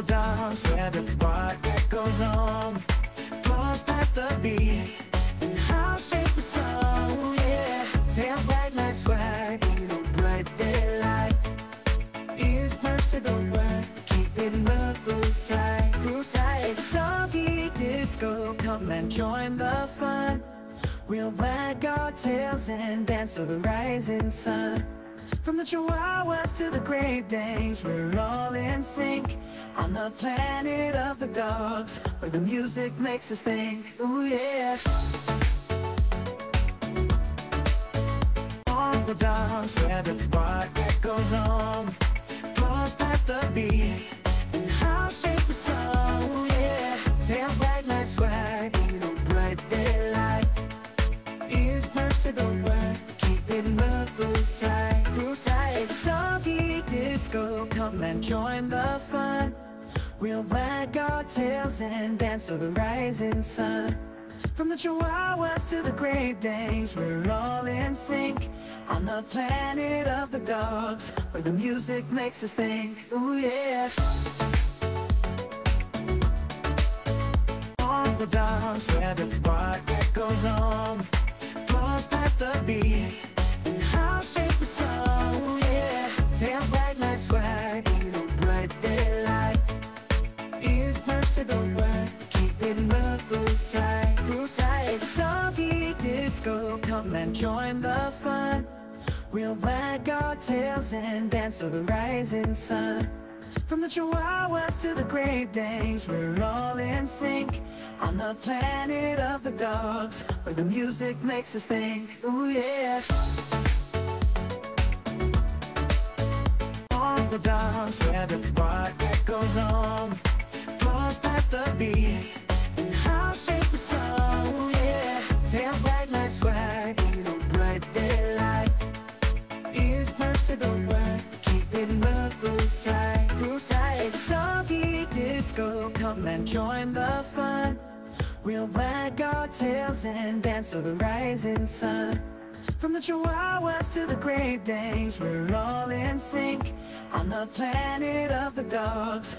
the dogs, where the bark that goes on, blows back the beat, and how shapes the song, yeah. Tails wag like swag in the bright daylight, ears perked to the word, keeping the groove tight, groove tight. It's doggy disco, come and join the fun. We'll wag our tails and dance to the rising sun. From the Chihuahuas to the Great Danes, we're all in sync on the planet of the dogs, where the music makes us think. Ooh yeah. On the dogs, where the bark echoes on, blows back the beat, and how shapes the song. Ooh yeah. Tails wag like swag in the bright daylight, ears perked to the word, keeping the groove tight. It's doggy disco, come and join the fun. We'll wag our tails and dance to the rising sun. From the Chihuahuas to the Great Danes, we're all in sync on the planet of the dogs, where the music makes us think. Ooh yeah. On the dogs, where the bark echoes on, blows back the beat, and how shapes the song. Tails wag like swag in the bright daylight, ears perked to the word, keeping the groove tight, groove tight. It's doggy disco, come and join the fun. We'll wag our tails and dance to the rising sun. From the Chihuahuas to the Great Danes, we're all in sync on the planet of the dogs, where the music makes us think. Ooh yeah. The dogs, where the bark echoes on, blows back the beat, and how shapes the song. Ooh yeah. Tails wag like swag in the bright daylight, ears perked to the word, keeping the groove tight, groove tight. It's doggy disco, come and join the fun. We'll wag our tails and dance to the rising sun. From the Chihuahuas to the Great Danes, we're all in sync on the planet of the dogs.